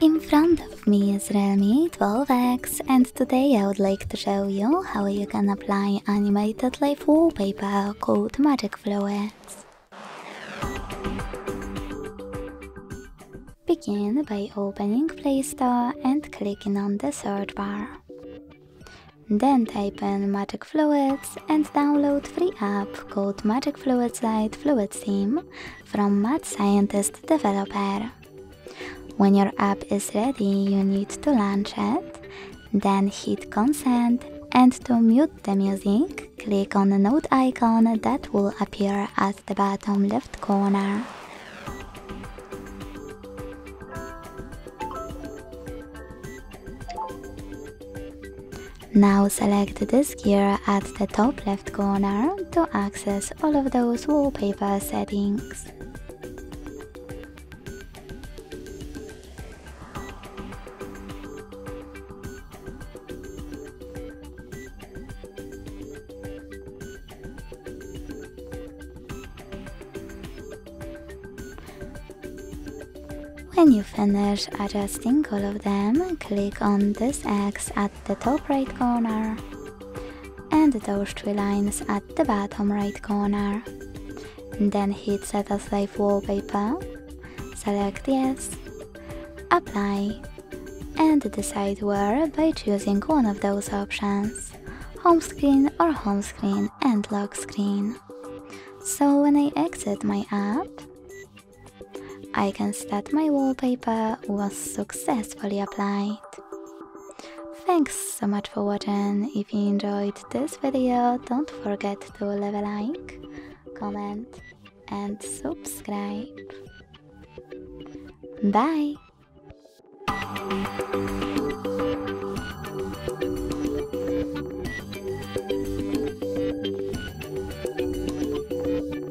In front of me is Realme 12x, and today I would like to show you how you can apply animated live wallpaper called Magic Fluids. Begin by opening Play Store and clicking on the search bar. Then type in Magic Fluids and download free app called Magic Fluids Lite Fluid Theme from Mad Scientist Developer. When your app is ready, you need to launch it, then hit consent, and to mute the music, click on the note icon that will appear at the bottom left corner. Now select this gear at the top left corner to access all of those wallpaper settings. When you finish adjusting all of them, click on this X at the top right corner and those three lines at the bottom right corner. Then hit Set as Live Wallpaper, select Yes, Apply, and decide where by choosing one of those options: home screen or home screen and lock screen. So when I exit my app, I can see that my wallpaper was successfully applied. Thanks so much for watching. If you enjoyed this video, don't forget to leave a like, comment and subscribe. Bye!